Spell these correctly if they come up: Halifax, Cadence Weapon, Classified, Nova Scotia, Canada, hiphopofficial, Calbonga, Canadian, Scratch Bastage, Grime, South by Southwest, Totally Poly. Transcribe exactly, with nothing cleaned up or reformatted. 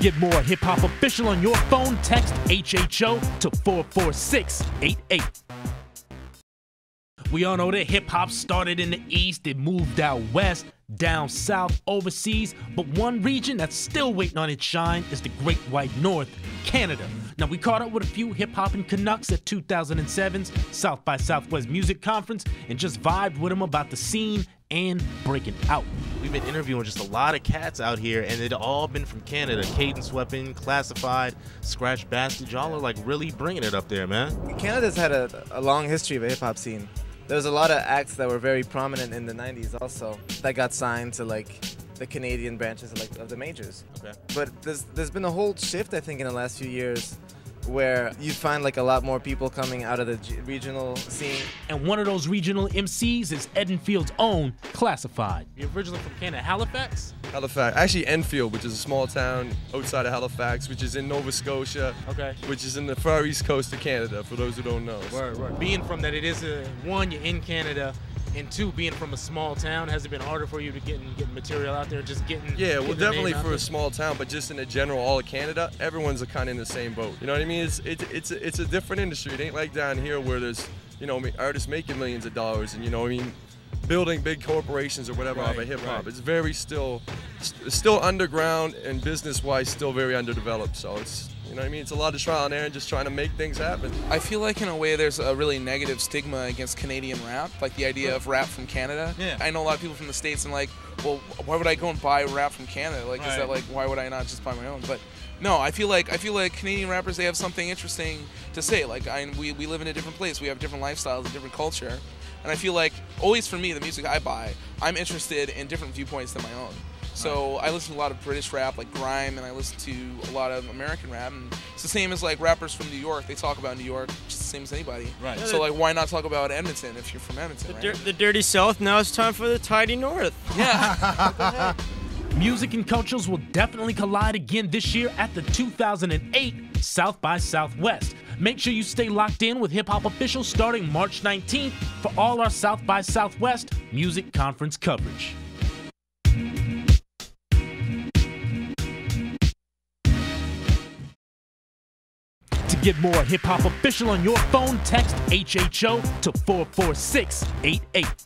get more Hip Hop Official on your phone, text H H O to four four six eight eight. We all know that hip hop started in the East, it moved out west, down south, overseas, but one region that's still waiting on its shine is the Great White North, Canada. Now we caught up with a few hip-hop and Canucks at two thousand seven's South by Southwest Music Conference and just vibed with them about the scene and breaking out. We've been interviewing just a lot of cats out here, and it all been from Canada. Cadence Weapon, Classified, Scratch Bastage, y'all are like really bringing it up there, man. Canada's had a, a long history of a hip-hop scene. There's a lot of acts that were very prominent in the nineties also that got signed to like the Canadian branches of, like, of the majors. Okay. But there's, there's been a whole shift, I think, in the last few years where you find like a lot more people coming out of the G regional scene. And one of those regional M Cs is Edenfield's own Classified. You're originally from Canada, Halifax? Halifax, actually Enfield, which is a small town outside of Halifax, which is in Nova Scotia, okay, which is in the far east coast of Canada, for those who don't know. Right, right. Being from that, it is, a, one, you're in Canada, and two, being from a small town, has it been harder for you to get getting material out there, just getting... Yeah, well, getting definitely for a small town, but just in the general, all of Canada, everyone's kind of in the same boat. You know what I mean? It's, it's, it's, a, it's a different industry. It ain't like down here where there's, you know, artists making millions of dollars and, you know what I mean, building big corporations or whatever right, out of hip-hop. Right. It's very still, still underground and business-wise still very underdeveloped, so it's... You know what I mean? It's a lot of trial and error and just trying to make things happen. I feel like in a way there's a really negative stigma against Canadian rap, like the idea of rap from Canada. Yeah. I know a lot of people from the States and like, well, why would I go and buy rap from Canada? Like, right. Is that like, why would I not just buy my own? But no, I feel like I feel like Canadian rappers, they have something interesting to say. Like, I, we, we live in a different place. We have different lifestyles, a different culture. And I feel like, always for me, the music I buy, I'm interested in different viewpoints than my own. So I listen to a lot of British rap, like Grime, and I listen to a lot of American rap. And it's the same as like rappers from New York. They talk about New York just the same as anybody. Right. So like, why not talk about Edmonton if you're from Edmonton? The, right? dir the dirty South. Now it's time for the tidy North. Yeah. Music and cultures will definitely collide again this year at the two thousand eight South by Southwest. Make sure you stay locked in with Hip Hop Official starting March nineteenth for all our South by Southwest music conference coverage. Get more Hip Hop Official on your phone, text H H O to four four six eight eight.